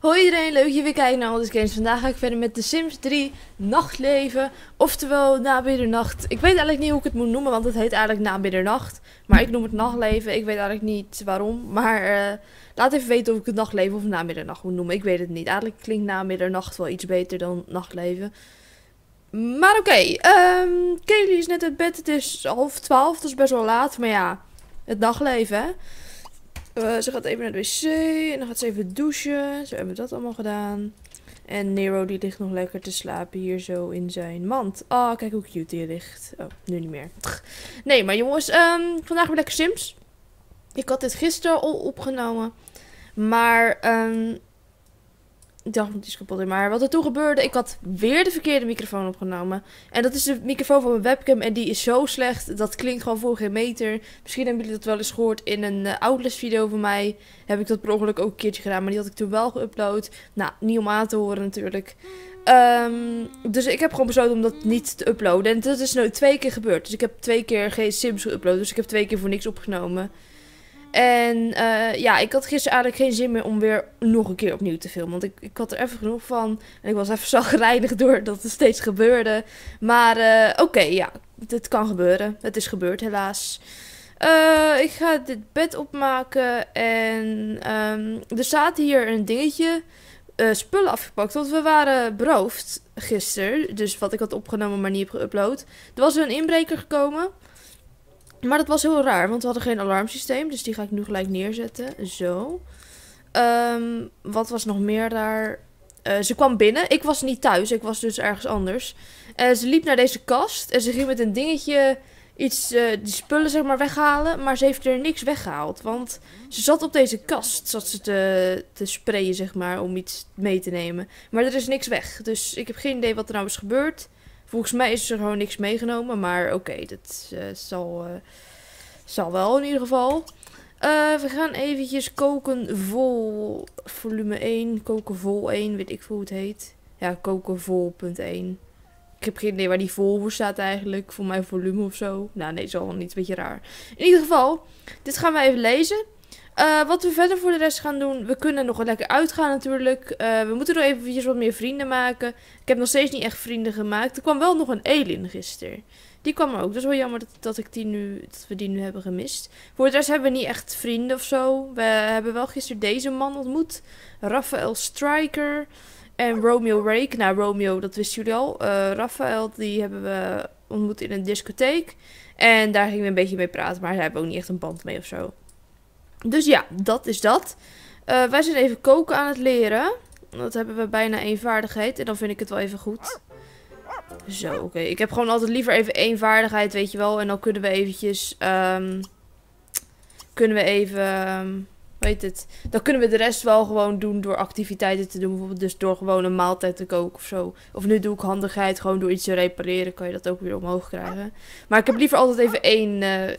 Hoi iedereen, leuk dat je weer kijkt naar AllTheseGamez. Vandaag ga ik verder met The Sims 3 Nachtleven, oftewel na middernacht. Ik weet eigenlijk niet hoe ik het moet noemen, want het heet eigenlijk na middernacht. Maar ik noem het nachtleven, ik weet eigenlijk niet waarom. Maar laat even weten of ik het nachtleven of na middernacht moet noemen, ik weet het niet. Eigenlijk klinkt na middernacht wel iets beter dan nachtleven. Maar oké, Kaylee is net uit bed, het is 11:30, dat is best wel laat. Maar ja, het nachtleven hè. Ze gaat even naar de wc en dan gaat ze even douchen. Zo hebben we dat allemaal gedaan. En Nero die ligt nog lekker te slapen hier zo in zijn mand. Oh, kijk hoe cute die ligt. Oh, nu niet meer. Nee, maar jongens, vandaag weer lekker Sims. Ik had dit gisteren al opgenomen. Maar, ik dacht, die is kapot. Maar wat er toen gebeurde, ik had weer de verkeerde microfoon opgenomen. En dat is de microfoon van mijn webcam. En die is zo slecht. Dat klinkt gewoon voor geen meter. Misschien hebben jullie dat wel eens gehoord in een Outlast video van mij. Heb ik dat per ongeluk ook een keertje gedaan. Maar die had ik toen wel geüpload. Nou, niet om aan te horen natuurlijk. Dus ik heb gewoon besloten om dat niet te uploaden. En dat is nu 2 keer gebeurd. Dus ik heb 2 keer geen Sims geüpload. Dus ik heb 2 keer voor niks opgenomen. En ja, ik had gisteren eigenlijk geen zin meer om weer nog een keer opnieuw te filmen. Want ik had er even genoeg van. En ik was even chagrijnig door dat het steeds gebeurde. Maar oké, ja, dit kan gebeuren. Het is gebeurd helaas. Ik ga dit bed opmaken. En er staat hier een dingetje. Spullen afgepakt, want we waren beroofd gisteren. Dus wat ik had opgenomen, maar niet heb geüpload. Er was een inbreker gekomen. Maar dat was heel raar, want we hadden geen alarmsysteem. Dus die ga ik nu gelijk neerzetten. Zo. Wat was nog meer daar? Ze kwam binnen. Ik was niet thuis. Ik was dus ergens anders. Ze liep naar deze kast. En ze ging met een dingetje iets, die spullen zeg maar weghalen. Maar ze heeft er niks weggehaald. Want ze zat op deze kast. Zat ze te sprayen zeg maar om iets mee te nemen. Maar er is niks weg. Dus ik heb geen idee wat er nou is gebeurd. Volgens mij is er gewoon niks meegenomen, maar oké, dat zal wel in ieder geval. We gaan eventjes koken vol volume 1, koken vol 1, weet ik veel hoe het heet. Ja, koken vol punt 1. Ik heb geen idee waar die vol voor staat eigenlijk, voor mijn volume of zo. Nou nee, zal wel niet, een beetje raar. In ieder geval, dit gaan we even lezen. Wat we verder voor de rest gaan doen, we kunnen nog wel lekker uitgaan natuurlijk. We moeten nog eventjes wat meer vrienden maken. Ik heb nog steeds niet echt vrienden gemaakt. Er kwam wel nog een alien gisteren. Die kwam er ook. Dat is wel jammer dat we die nu hebben gemist. Voor de rest hebben we niet echt vrienden of zo. We hebben wel gisteren deze man ontmoet. Raphael Stryker en Romeo Rake. Nou, Romeo, dat wisten jullie al. Raphael, die hebben we ontmoet in een discotheek. En daar gingen we een beetje mee praten, maar ze hebben ook niet echt een band mee of zo. Dus ja, dat is dat. Wij zijn even koken aan het leren. Dat hebben we bijna één vaardigheid. En dan vind ik het wel even goed. Zo, oké. Ik heb gewoon altijd liever even één vaardigheid, weet je wel. En dan kunnen we eventjes... weet het. Dan kunnen we de rest wel gewoon doen door activiteiten te doen. Bijvoorbeeld dus door gewoon een maaltijd te koken of zo. Of nu doe ik handigheid. Gewoon door iets te repareren kan je dat ook weer omhoog krijgen. Maar ik heb liever altijd even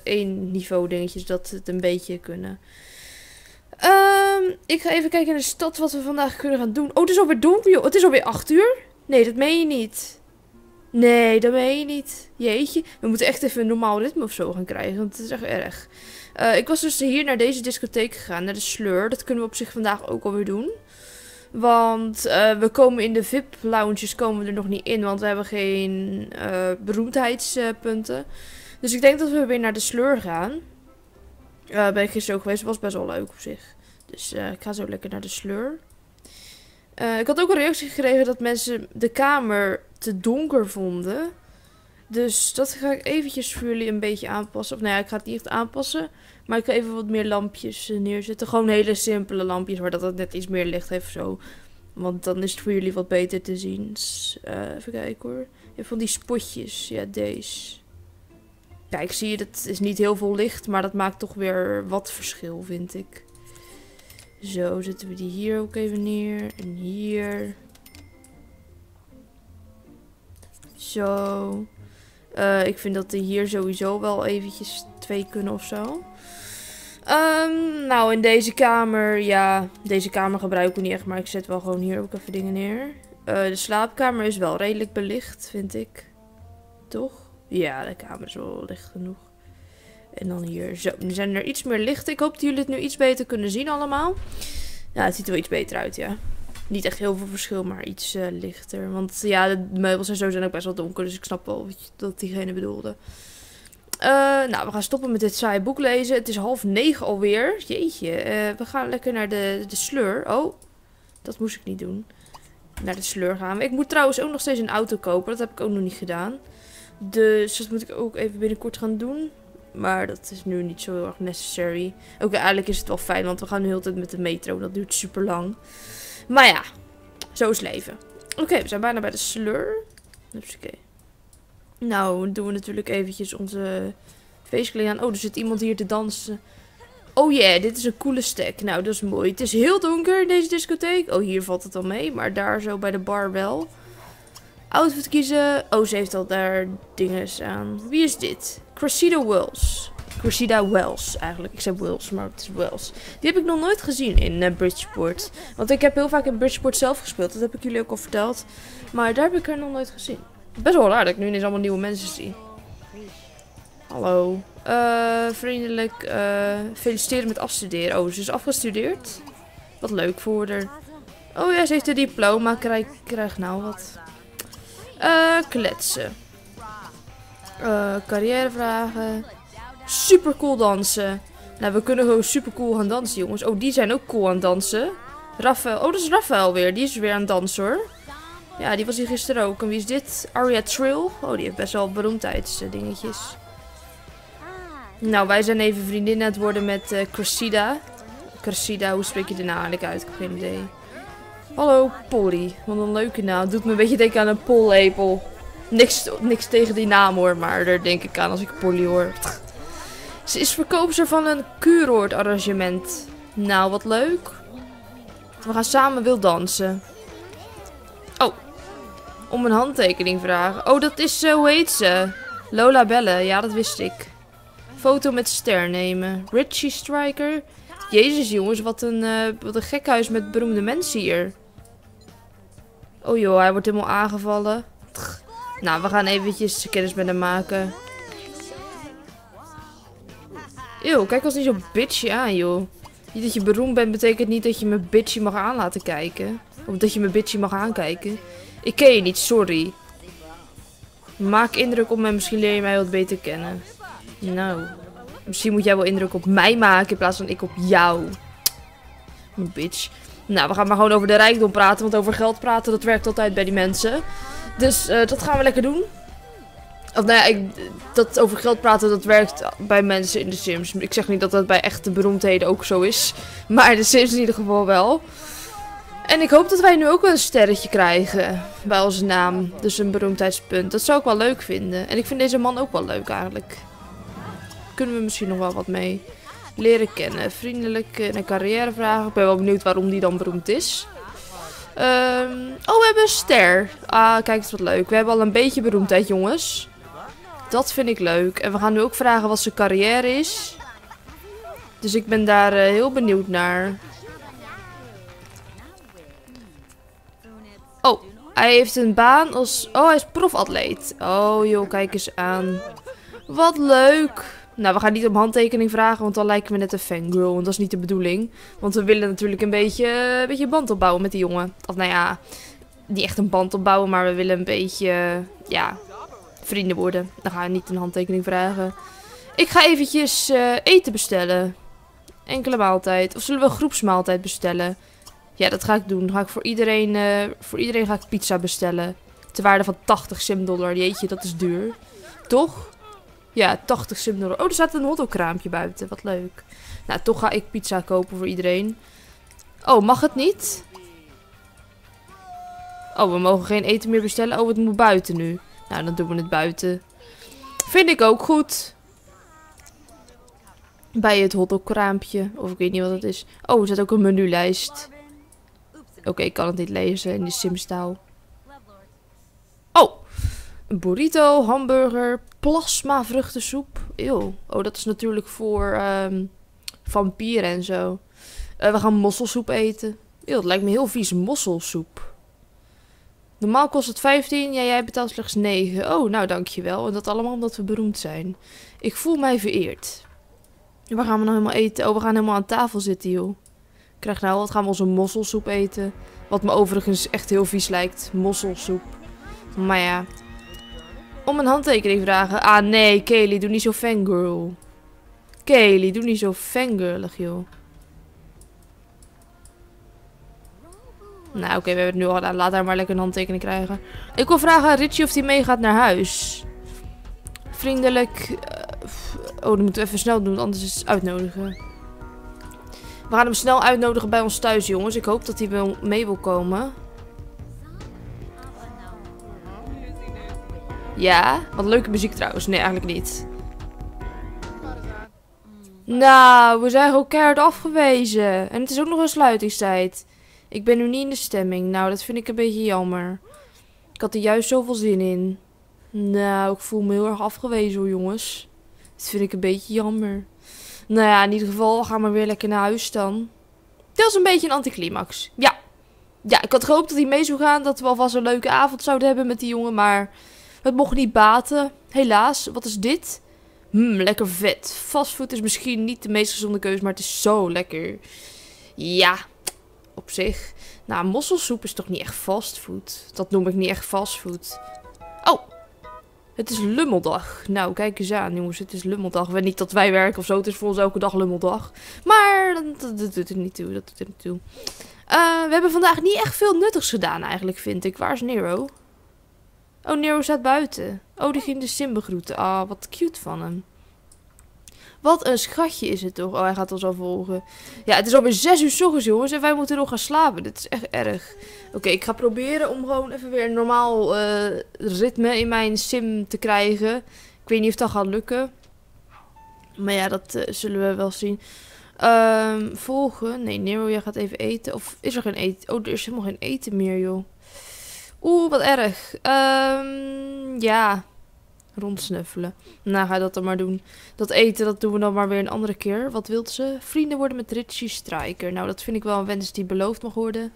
één niveau dingetjes. Dat het een beetje kunnen. Ik ga even kijken naar de stad wat we vandaag kunnen gaan doen. Oh, het is alweer donker joh. Het is alweer 8 uur? Nee, dat meen je niet. Nee, dat meen je niet. Jeetje. We moeten echt even een normaal ritme of zo gaan krijgen. Want het is echt erg. Ik was dus hier naar deze discotheek gegaan, naar de Sleur. Dat kunnen we op zich vandaag ook alweer doen. Want we komen in de VIP-lounges komen we er nog niet in, want we hebben geen beroemdheidspunten. Dus ik denk dat we weer naar de Sleur gaan. Ben ik gisteren ook geweest, was best wel leuk op zich. Dus ik ga zo lekker naar de Sleur. Ik had ook een reactie gekregen dat mensen de kamer te donker vonden. Dus dat ga ik eventjes voor jullie een beetje aanpassen. Of nou ja, ik ga het niet echt aanpassen. Maar ik ga even wat meer lampjes neerzetten. Gewoon hele simpele lampjes waar dat het net iets meer licht heeft of zo. Want dan is het voor jullie wat beter te zien. Dus, even kijken hoor. Even van die spotjes. Ja, deze. Kijk, zie je, dat is niet heel veel licht. Maar dat maakt toch weer wat verschil, vind ik. Zo, zetten we die hier ook even neer. En hier. Zo. Ik vind dat er hier sowieso wel eventjes 2 kunnen of zo. Nou, in deze kamer, ja, deze kamer gebruiken we niet echt, maar ik zet wel gewoon hier ook even dingen neer. De slaapkamer is wel redelijk belicht, vind ik. Toch? Ja, de kamer is wel licht genoeg. En dan hier, zo, nu zijn er iets meer lichten. Ik hoop dat jullie het nu iets beter kunnen zien allemaal. Nou, het ziet er wel iets beter uit, ja. niet echt heel veel verschil, maar iets lichter. Want ja, de meubels en zo zijn ook best wel donker, dus ik snap wel dat diegene bedoelde. Nou, we gaan stoppen met dit saaie boek lezen. Het is 20:30 alweer. Jeetje, we gaan lekker naar de sleur. Oh, dat moest ik niet doen. Naar de sleur gaan we. Ik moet trouwens ook nog steeds een auto kopen. Dat heb ik ook nog niet gedaan. Dus dat moet ik ook even binnenkort gaan doen. Maar dat is nu niet zo heel erg necessary. Oké, eigenlijk is het wel fijn, want we gaan de hele tijd met de metro. Dat duurt super lang. Maar ja, zo is leven. Oké, we zijn bijna bij de sleur. Oké. Nou, doen we natuurlijk eventjes onze feestkleding aan. Oh, er zit iemand hier te dansen. Oh yeah, dit is een coole stek. Nou, dat is mooi. Het is heel donker in deze discotheek. Oh, hier valt het al mee. Maar daar zo bij de bar wel. Outfit kiezen. Oh, ze heeft al daar dinges aan. Wie is dit? Cressida Wells. Cressida Wells eigenlijk. Ik zei Wells, maar het is Wells. Die heb ik nog nooit gezien in Bridgeport. Want ik heb heel vaak in Bridgeport zelf gespeeld. Dat heb ik jullie ook al verteld. Maar daar heb ik haar nog nooit gezien. Best wel raar dat ik nu ineens allemaal nieuwe mensen zie. Hallo. Vriendelijk. Feliciteren met afstuderen. Oh, ze is afgestudeerd. Wat leuk voor haar. Oh ja, ze heeft een diploma. Krijg nou wat. Kletsen. Carrièrevragen. Super cool dansen. Nou, we kunnen gewoon super cool gaan dansen, jongens. Oh, die zijn ook cool aan het dansen. Raphael. Oh, dat is Raphael weer. Die is weer aan het dansen, hoor. Ja, die was hier gisteren ook. En wie is dit? Aria Trill. Oh, die heeft best wel beroemdheidsdingetjes. Nou, wij zijn even vriendinnen aan het worden met Cressida. Cressida, hoe spreek je de naam eigenlijk uit? Ik heb geen idee. Hallo, Polly. Wat een leuke naam. Doet me een beetje denken aan een pollepel. Niks tegen die naam hoor, maar daar denk ik aan als ik Polly hoor. Ze is verkoopster van een kuuroordarrangement. Nou, wat leuk. We gaan samen wild dansen. Oh. Om een handtekening vragen. Oh, dat is zo, hoe heet ze? Lola Belle, ja dat wist ik. Foto met ster nemen. Richie Stryker. Jezus jongens, wat een gekhuis met beroemde mensen hier. Oh joh, hij wordt helemaal aangevallen. Tch. Nou, we gaan eventjes kennis met hem maken. Eeuw, kijk ons niet zo bitchy aan joh. Niet dat je beroemd bent betekent niet dat je me bitchy mag aan laten kijken. Of dat je me bitchy mag aankijken. Ik ken je niet, sorry. Maak indruk op me, misschien leer je mij wat beter kennen. Nou, misschien moet jij wel indruk op mij maken in plaats van ik op jou. Bitch. Nou, we gaan maar gewoon over de rijkdom praten, want over geld praten, dat werkt altijd bij die mensen. Dus dat gaan we lekker doen. Of nou ja, dat over geld praten, dat werkt bij mensen in de Sims. Ik zeg niet dat dat bij echte beroemdheden ook zo is, maar de Sims in ieder geval wel. En ik hoop dat wij nu ook wel een sterretje krijgen bij onze naam. Dus een beroemdheidspunt. Dat zou ik wel leuk vinden. En ik vind deze man ook wel leuk eigenlijk. Kunnen we misschien nog wel wat mee leren kennen. Vriendelijk en carrièrevragen. Ik ben wel benieuwd waarom die dan beroemd is. Oh, we hebben een ster. Ah, kijk, dat is wat leuk. We hebben al een beetje beroemdheid, jongens. Dat vind ik leuk. En we gaan nu ook vragen wat zijn carrière is. Dus ik ben daar heel benieuwd naar. Oh, hij heeft een baan als... Oh, hij is profatleet. Oh joh, kijk eens aan. Wat leuk. Nou, we gaan niet om handtekening vragen, want dan lijken we net een fangirl. En dat is niet de bedoeling. Want we willen natuurlijk een beetje band opbouwen met die jongen. Of nou ja, niet echt een band opbouwen, maar we willen een beetje, ja, vrienden worden. Dan gaan we niet een handtekening vragen. Ik ga eventjes eten bestellen. Enkele maaltijd. Of zullen we een groepsmaaltijd bestellen? Ja, dat ga ik doen. Ga ik voor iedereen ga ik pizza bestellen. Ter waarde van 80 simdollar. Jeetje, dat is duur. Toch? Ja, 80 simdollar. Oh, er staat een hotdogkraampje buiten. Wat leuk. Nou, toch ga ik pizza kopen voor iedereen. Oh, mag het niet? Oh, we mogen geen eten meer bestellen. Oh, het moet buiten nu. Nou, dan doen we het buiten. Vind ik ook goed. Bij het hotdogkraampje. Of ik weet niet wat het is. Oh, er staat ook een menulijst. Oké, ik kan het niet lezen in de Sims-taal. Oh! Een burrito, hamburger, plasma vruchtensoep. Eeuw. Oh, dat is natuurlijk voor vampieren en zo. We gaan mosselsoep eten. Eeuw, dat lijkt me heel vies. Mosselsoep. Normaal kost het 15. Ja, jij betaalt slechts 9. Oh, nou dankjewel. En dat allemaal omdat we beroemd zijn. Ik voel mij vereerd. Waar gaan we nou helemaal eten? Oh, we gaan helemaal aan tafel zitten, joh. Ik krijg nou wat, gaan we onze mosselsoep eten. Wat me overigens echt heel vies lijkt. Mosselsoep. Maar ja. Om een handtekening vragen. Ah nee, Kaylee, doe niet zo fangirl. Kaylee, doe niet zo fangirlig, joh. Nou, oké, we hebben het nu al gedaan. Laat haar maar lekker een handtekening krijgen. Ik wil vragen aan Richie of hij meegaat naar huis. Vriendelijk. Oh, dat moeten we even snel doen, anders is het uitnodigen. We gaan hem snel uitnodigen bij ons thuis, jongens. Ik hoop dat hij mee wil komen. Ja, wat leuke muziek trouwens. Nee, eigenlijk niet. Nou, we zijn gewoon keihard afgewezen. En het is ook nog een sluitingstijd. Ik ben nu niet in de stemming. Nou, dat vind ik een beetje jammer. Ik had er juist zoveel zin in. Nou, ik voel me heel erg afgewezen hoor, jongens. Dat vind ik een beetje jammer. Nou ja, in ieder geval gaan we weer lekker naar huis dan. Dat is een beetje een anticlimax. Ja. Ja, ik had gehoopt dat hij mee zou gaan. Dat we alvast een leuke avond zouden hebben met die jongen. Maar het mocht niet baten. Helaas. Wat is dit? Lekker vet. Fastfood is misschien niet de meest gezonde keuze, maar het is zo lekker. Ja. Op zich. Nou, mosselsoep is toch niet echt fastfood? Dat noem ik niet echt fastfood. Oh. Het is lummeldag. Nou, kijk eens aan, jongens. Het is lummeldag. We, niet dat wij werken of zo. Het is voor ons elke dag lummeldag. Maar dat doet er niet toe. Dat doet er niet toe. We hebben vandaag niet echt veel nuttigs gedaan eigenlijk, vind ik. Waar is Nero? Oh, Nero staat buiten. Oh, die ging de Sim begroeten. Ah, wat cute van hem. Wat een schatje is het toch. Oh, hij gaat ons al volgen. Ja, het is alweer 6 uur 's ochtends, jongens. En wij moeten nog gaan slapen. Dit is echt erg. Oké, ik ga proberen om gewoon even weer een normaal ritme in mijn Sim te krijgen. Ik weet niet of dat gaat lukken. Maar ja, dat zullen we wel zien. Volgen. Nee, Nero, jij gaat even eten. Of is er geen eten? Oh, er is helemaal geen eten meer, joh. Oeh, wat erg. Ja. Rondsnuffelen. Nou, ga dat dan maar doen. Dat eten, dat doen we dan maar weer een andere keer. Wat wilt ze? Vrienden worden met Richie Stryker. Nou, dat vind ik wel een wens die beloofd mag worden.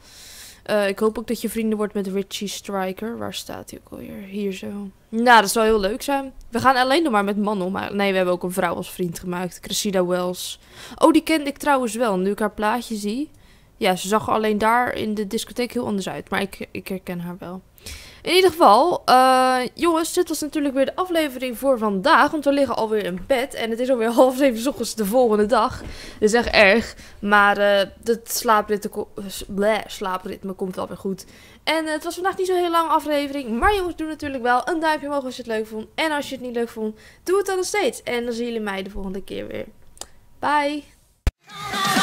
Ik hoop ook dat je vrienden wordt met Richie Stryker. Waar staat hij ook alweer? Hier zo. Nou, dat zou heel leuk zijn. We gaan alleen nog maar met mannen om. Nee, we hebben ook een vrouw als vriend gemaakt. Cressida Wells. Oh, die kende ik trouwens wel. Nu ik haar plaatje zie. Ja, ze zag alleen daar in de discotheek heel anders uit. Maar ik herken haar wel. In ieder geval, jongens, dit was natuurlijk weer de aflevering voor vandaag. Want we liggen alweer in bed en het is alweer 6:30 ochtends de volgende dag. Dat is echt erg. Maar het slaapritme komt wel weer goed. En het was vandaag niet zo'n heel lange aflevering. Maar jongens, doe natuurlijk wel een duimpje omhoog als je het leuk vond. En als je het niet leuk vond, doe het dan nog steeds. En dan zien jullie mij de volgende keer weer. Bye!